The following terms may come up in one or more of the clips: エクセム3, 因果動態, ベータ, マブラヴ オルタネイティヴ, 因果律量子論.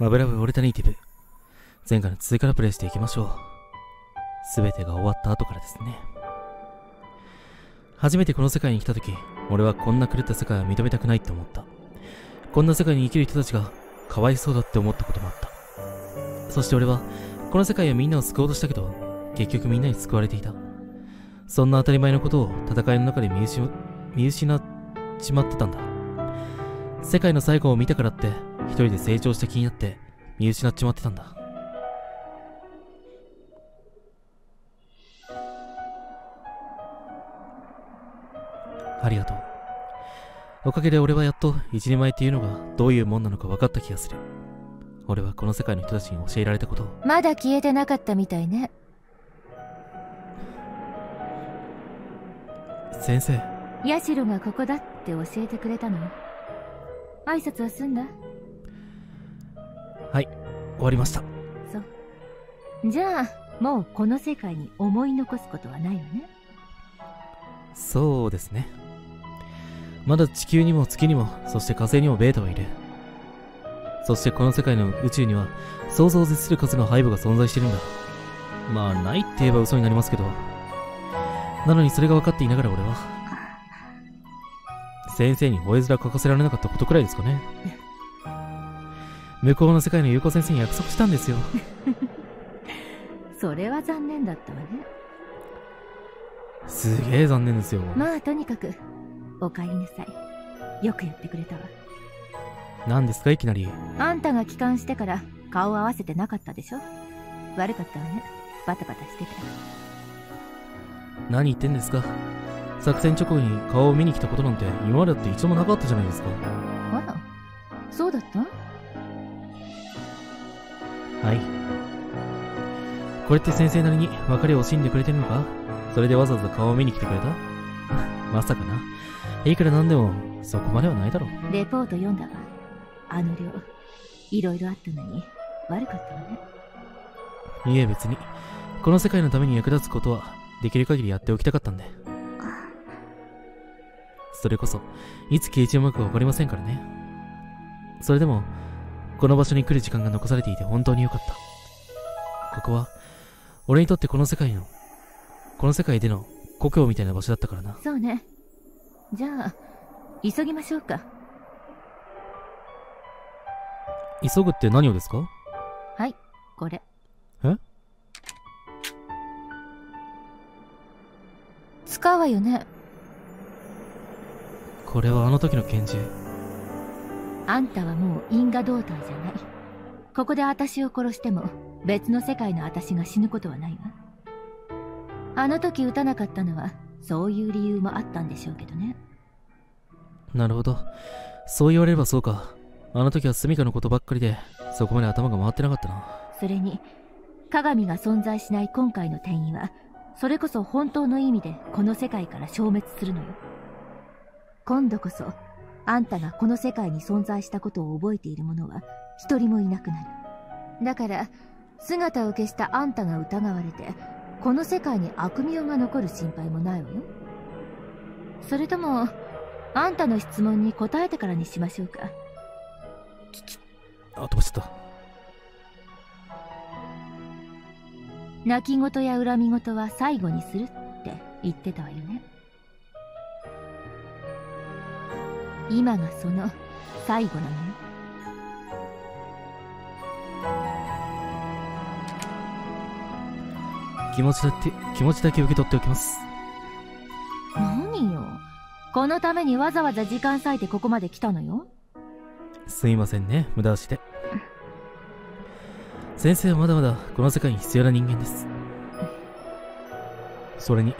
マブラブオルタネイティブ。前回の続きからプレイしていきましょう。すべてが終わった後からですね。初めてこの世界に来た時、俺はこんな狂った世界は認めたくないって思った。こんな世界に生きる人たちがかわいそうだって思ったこともあった。そして俺は、この世界はみんなを救おうとしたけど、結局みんなに救われていた。そんな当たり前のことを戦いの中で見失っちまってたんだ。世界の最後を見たからって、一人で成長した気になって、見失っちまってたんだ。ありがとう。おかげで俺はやっと一人前っていうのがどういうもんなのか分かった気がする。俺はこの世界の人たちに教えられたことを。まだ消えてなかったみたいね。先生。ヤシロがここだって教えてくれたの。挨拶は済んだ？はい、終わりました。そう。じゃあ、もうこの世界に思い残すことはないよね。そうですね。まだ地球にも月にも、そして火星にもベータはいる。そしてこの世界の宇宙には想像を絶する数の廃部が存在してるんだ。まあないって言えば嘘になりますけど。なのにそれが分かっていながら俺は先生に吠え面書かせられなかったことくらいですかね。向こうの世界の優子先生に約束したんですよ。それは残念だったわね。すげえ残念ですよ。まあとにかくお帰りなさい。よくやってくれたわ。何ですかいきなり。あんたが帰還してから顔を合わせてなかったでしょ。悪かったわね。バタバタしてきた。何言ってんですか。作戦直後に顔を見に来たことなんて今までだって一度もなかったじゃないですか。あら、そうだった？はい。これって先生なりに別れを惜しんでくれてるのか。それでわざわざ顔を見に来てくれた。まさかな。いくらなんでもそこまではないだろう。レポート読んだわ。あの量、いろいろあったのに、悪かったわね。いえ、別に。この世界のために役立つことは、できる限りやっておきたかったんで。それこそ、いつ消えちまうかわかりませんからね。それでも、この場所に来る時間が残されていて本当によかった。ここは、俺にとってこの世界での故郷みたいな場所だったからな。そうね。じゃあ、急ぎましょうか。急ぐって何をですか？はい、これ。え？使うわよね。これはあの時の拳銃。あんたはもう因果動態じゃない。ここで私を殺しても別の世界の私が死ぬことはないわ。あの時撃たなかったのはそういう理由もあったんでしょうけどね。なるほど。そう言われればそうか。あの時はスミカのことばっかりで、そこまで頭が回ってなかったな。それに、鏡が存在しない今回の転移は、それこそ本当の意味でこの世界から消滅するのよ。今度こそ、あんたがこの世界に存在したことを覚えている者は、一人もいなくなる。だから、姿を消したあんたが疑われて、この世界に悪名が残る心配もないわよ。それとも、あんたの質問に答えてからにしましょうか。あ、飛ばしちゃった。泣き言や恨み言は最後にするって言ってたわよね。今がその最後なのよ。気持ちだけ受け取っておきます。何よ。このためにわざわざ時間割いてここまで来たのよ。すいませんね、無駄足で。先生はまだまだこの世界に必要な人間です。それに、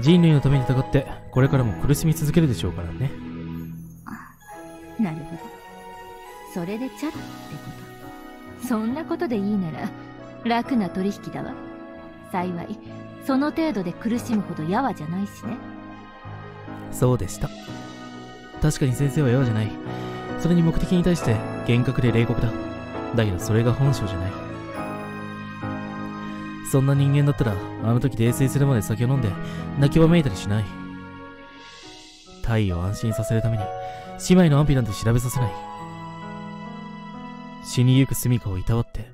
人類のために戦って、これからも苦しみ続けるでしょうからね。なるほど。それでチャってこと。そんなことでいいなら、楽な取引だわ。幸い、その程度で苦しむほどやわじゃないしね。そうでした。確かに先生はやわじゃない。それに目的に対して厳格で冷酷だ。だけどそれが本性じゃない。そんな人間だったら、あの時泥酔するまで酒を飲んで泣きわめいたりしない。タイを安心させるために姉妹の安否なんて調べさせない。死にゆく住処をいたわって、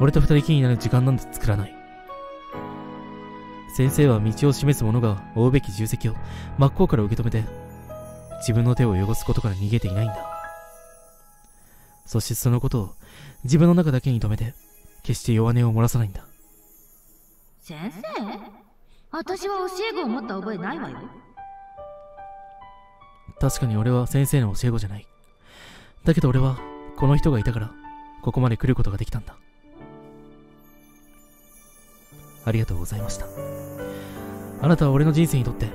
俺と二人きりになる時間なんて作らない。先生は道を示す者が負うべき重責を真っ向から受け止めて、自分の手を汚すことから逃げていないんだ。そしてそのことを自分の中だけに留めて、決して弱音を漏らさないんだ。先生？私は教え子を持った覚えないわよ。確かに俺は先生の教え子じゃない。だけど俺はこの人がいたから、ここまで来ることができたんだ。ありがとうございました。あなたは俺の人生にとって、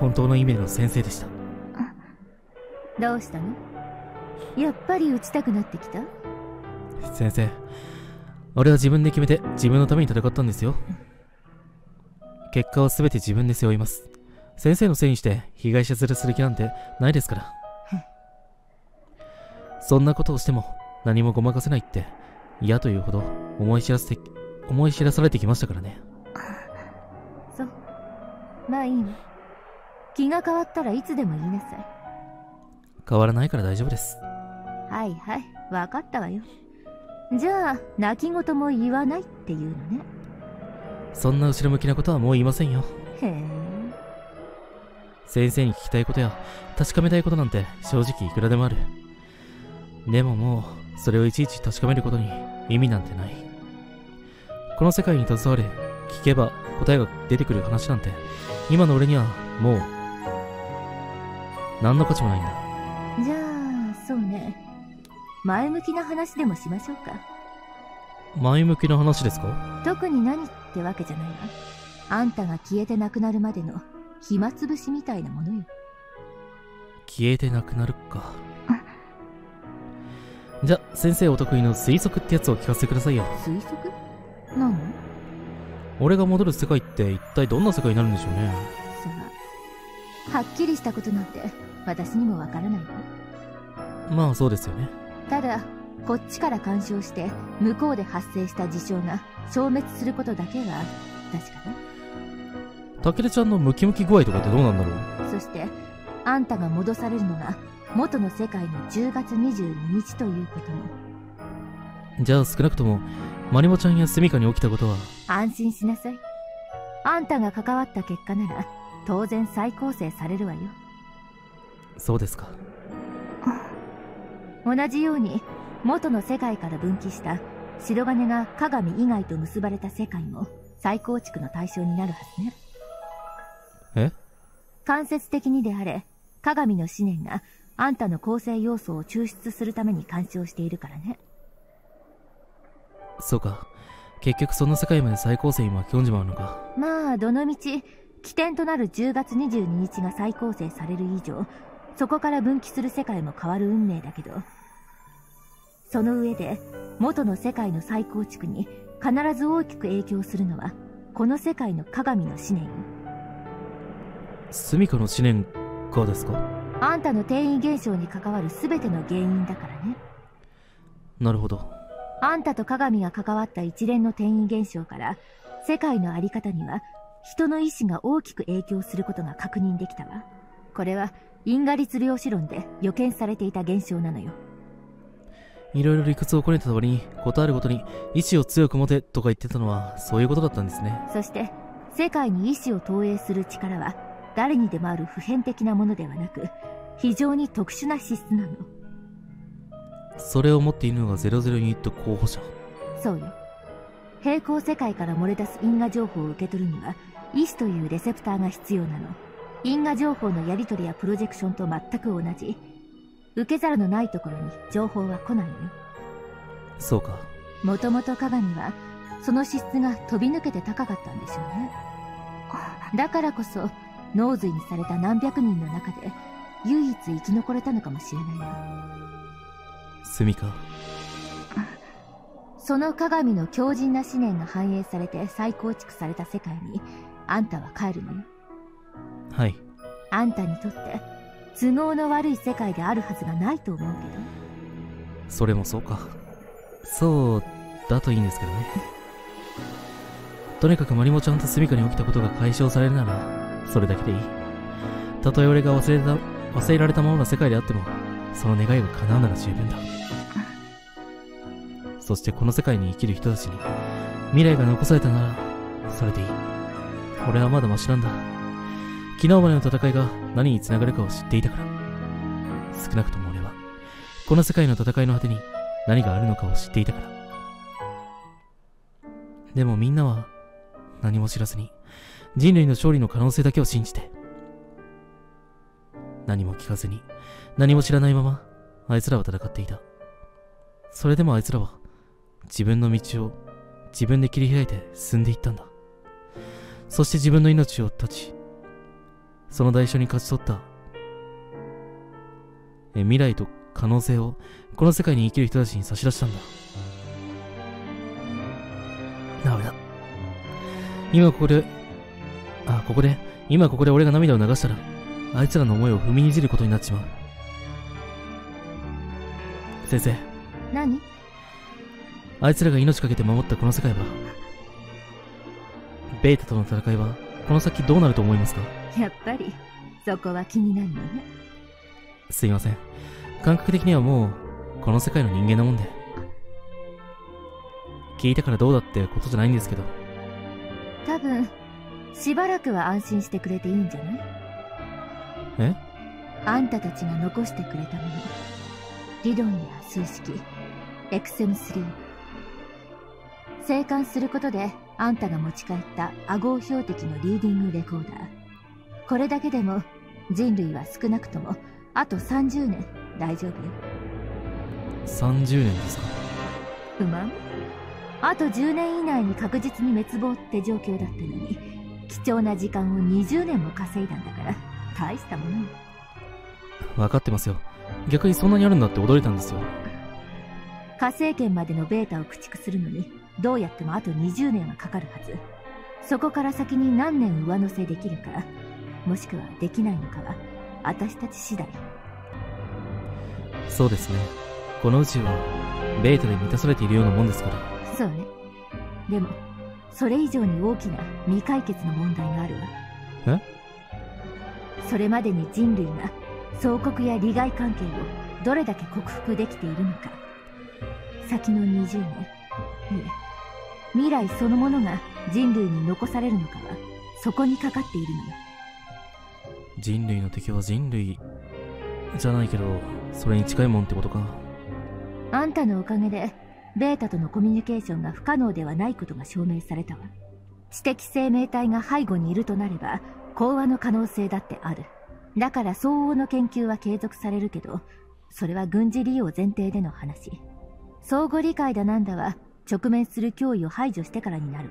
本当の意味での先生でした。どうしたの？やっぱり打ちたくなってきた？先生、俺は自分で決めて自分のために戦ったんですよ。結果を全て自分で背負います。先生のせいにして被害者面する気なんてないですから。そんなことをしても何もごまかせないって嫌というほど思い知らされてきましたからね。そう。まあいいわ。気が変わったらいつでも言いなさい。変わらないから大丈夫です。はいはい、分かったわよ。じゃあ、泣き言も言わないっていうのね。そんな後ろ向きなことはもう言いませんよ。へえ。先生に聞きたいことや確かめたいことなんて正直いくらでもある。でももう、それをいちいち確かめることに意味なんてない。この世界に携われ、聞けば答えが出てくる話なんて、今の俺にはもう、何の価値もないんだ。じゃあ、そうね。前向きな話でもしましょうか。前向きな話ですか？特に何ってわけじゃないわ。あんたが消えてなくなるまでの暇つぶしみたいなものよ。消えてなくなるか。じゃあ、先生お得意の推測ってやつを聞かせてくださいよ。推測？何の？俺が戻る世界って一体どんな世界になるんでしょうね。さあ、はっきりしたことなんて私にもわからないわ。まあそうですよね。ただ、こっちから干渉して向こうで発生した事象が消滅することだけが確かね。たけるちゃんのムキムキ具合とかってどうなんだろう。そして、あんたが戻されるのが元の世界の10月22日ということも。じゃあ少なくともマリモちゃんやスミカに起きたことは。安心しなさい。あんたが関わった結果なら当然再構成されるわよ。そうですか。同じように元の世界から分岐した白金が鏡以外と結ばれた世界も再構築の対象になるはずね。え？間接的にであれ鏡の思念があんたの構成要素を抽出するために干渉しているからね。そうか。結局そんな世界まで再構成に巻き込んじまうのか。まあ、どのみち、起点となる10月22日が再構成される以上、そこから分岐する世界も変わる運命だけど。その上で、元の世界の再構築に必ず大きく影響するのは、この世界の鏡の思念。住処の思念かですか？あんたの転移現象に関わる全ての原因だからね。なるほど。あんたと鏡が関わった一連の転移現象から、世界のあり方には、人の意志が大きく影響することが確認できたわ。これは、因果律量子論で予見されていた現象なのよ。いろいろ理屈をこねた割に、ことあるごとに、意志を強く持てとか言ってたのは、そういうことだったんですね。そして、世界に意志を投影する力は、誰にでもある普遍的なものではなく、非常に特殊な資質なの。それを持っているのが002と候補者。そうよ。平行世界から漏れ出す因果情報を受け取るには、意志というレセプターが必要なの。因果情報のやり取りやプロジェクションと全く同じ。受け皿のないところに情報は来ないのよ。そうか。もともと鏡は、その資質が飛び抜けて高かったんでしょうね。だからこそ、脳髄にされた何百人の中で、唯一生き残れたのかもしれないよ。スミカ。その鏡の強靭な思念が反映されて再構築された世界に、あんたは帰るのよ。はい。あんたにとって、都合の悪い世界であるはずがないと思うけど。それもそうか。そう、だといいんですけどね。とにかくマリモちゃんとスミカに起きたことが解消されるなら、それだけでいい。たとえ俺が忘れられたままの世界であっても、その願いが叶うなら十分だ。そしてこの世界に生きる人たちに未来が残されたならそれでいい。俺はまだマシなんだ。昨日までの戦いが何に繋がるかを知っていたから。少なくとも俺はこの世界の戦いの果てに何があるのかを知っていたから。でもみんなは何も知らずに人類の勝利の可能性だけを信じて、何も聞かずに何も知らないままあいつらは戦っていた。それでもあいつらは自分の道を自分で切り開いて進んでいったんだ。そして自分の命を絶ち、その代償に勝ち取った未来と可能性をこの世界に生きる人たちに差し出したんだ。なあ、俺だ。今ここで俺が涙を流したら、あいつらの思いを踏みにじることになっちまう。先生。何？あいつらが命かけて守ったこの世界は、ベータとの戦いは、この先どうなると思いますか？やっぱり、そこは気になるのね。すいません。感覚的にはもう、この世界の人間なもんで。聞いたからどうだってことじゃないんですけど。多分、しばらくは安心してくれていいんじゃない？え？あんたたちが残してくれたもの。理論や数式、エクセム3。生還することで、あんたが持ち帰った亜合標的のリーディングレコーダー。これだけでも、人類は少なくとも、あと30年、大丈夫よ。30年ですか？不満？あと10年以内に確実に滅亡って状況だったのに、貴重な時間を20年も稼いだんだから、大したもの。分かってますよ。逆にそんなにあるんだって驚いたんですよ。火星圏までのベータを駆逐するのに、どうやってもあと20年はかかるはず。そこから先に何年上乗せできるか、もしくはできないのかは、私たち次第。そうですね。この宇宙はベータで満たされているようなもんですから。そうね。でもそれ以上に大きな未解決の問題があるわ。え？それまでに人類が相国や利害関係をどれだけ克服できているのか。先の20年、いえ未来そのものが人類に残されるのかは、そこにかかっているのよ。人類の敵は人類じゃないけど、それに近いもんってことか。あんたのおかげでベータとのコミュニケーションが不可能ではないことが証明されたわ。知的生命体が背後にいるとなれば講和の可能性だってある。だから相応の研究は継続されるけど、それは軍事利用前提での話。相互理解だなんだは直面する脅威を排除してからになる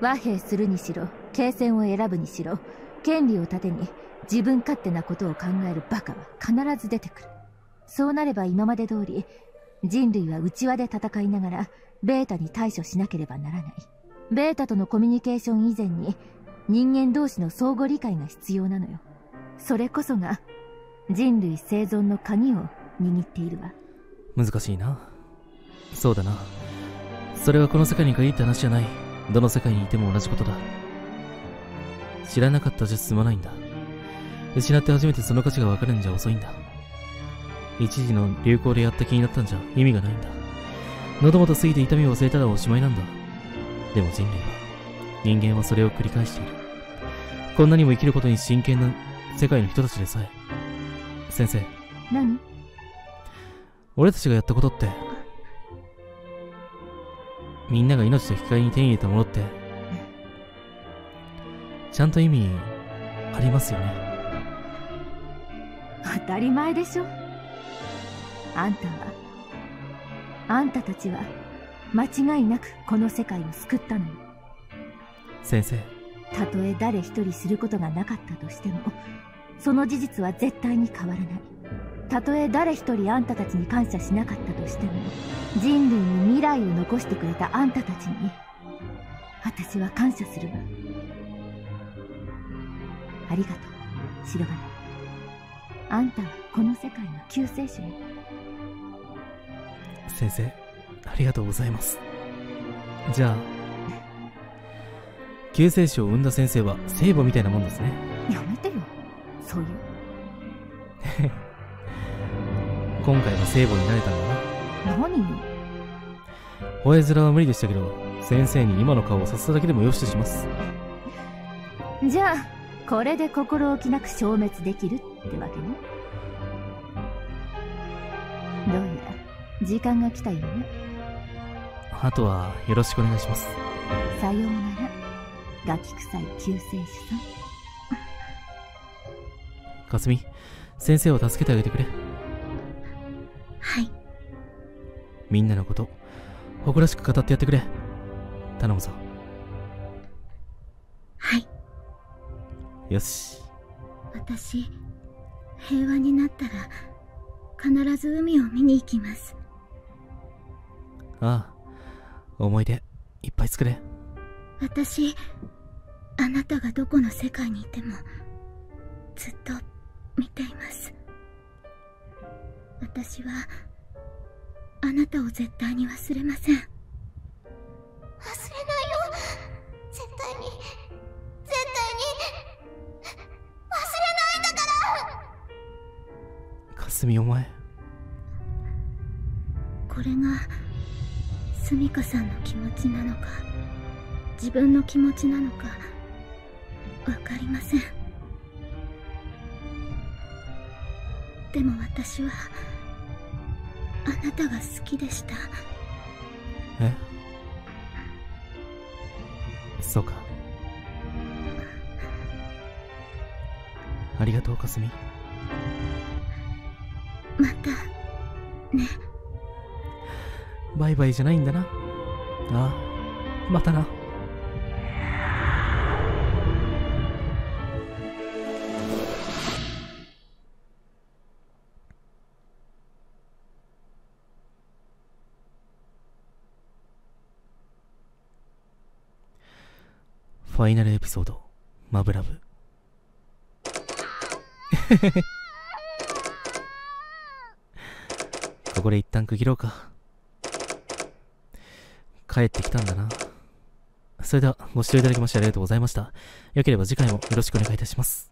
わ。和平するにしろ、継戦を選ぶにしろ、権利を盾に自分勝手なことを考えるバカは必ず出てくる。そうなれば今まで通り、人類は内輪で戦いながら、ベータに対処しなければならない。ベータとのコミュニケーション以前に、人間同士の相互理解が必要なのよ。それこそが、人類生存の鍵を握っているわ。難しいな。そうだな。それはこの世界に限った話じゃない。どの世界にいても同じことだ。知らなかったじゃ済まないんだ。失って初めてその価値が分かるんじゃ遅いんだ。一時の流行でやった気になったんじゃ意味がないんだ。喉元過ぎて痛みを忘れたらおしまいなんだ。でも人類は、人間はそれを繰り返している。こんなにも生きることに真剣な世界の人たちでさえ。先生。何？俺たちがやったことって、みんなが命と引き換えに手に入れたものって、ちゃんと意味、ありますよね。当たり前でしょ。あんたたちは間違いなくこの世界を救ったのよ。先生。たとえ誰一人知ることがなかったとしても、その事実は絶対に変わらない。たとえ誰一人あんたたちに感謝しなかったとしても、人類に未来を残してくれたあんたたちに、私は感謝するわ。ありがとう、白金。あんたはこの世界の救世主よ。先生、ありがとうございます。じゃあ、救世主を生んだ先生は聖母みたいなもんですね。やめてよ、そういう。今回は聖母になれたんだな。何よ。お絵面は無理でしたけど、先生に今の顔をさせただけでもよしとします。じゃあこれで心置きなく消滅できるってわけね。どうやら時間が来たようね。あとはよろしくお願いします。さようなら、ガキ臭い救世主さん。かすみ、先生を助けてあげてくれ。はい。みんなのこと誇らしく語ってやってくれ。頼むぞ。はい。よし。私、平和になったら必ず海を見に行きます。ああ、思い出いっぱい作れ。私、あなたがどこの世界にいてもずっと見ています。私はあなたを絶対に忘れません。忘れないよ。絶対に、絶対に忘れないんだから。かすみ、お前、これがすみかさんの気持ちなのか自分の気持ちなのかわかりません。でも私はあなたが好きでした。え？そうか。ありがとう、かすみ。またね。バイバイじゃないんだな。ああ、またな。ファイナルエピソード、マブラブ。ここで一旦区切ろうか。帰ってきたんだな。それではご視聴いただきましてありがとうございました。良ければ次回もよろしくお願いいたします。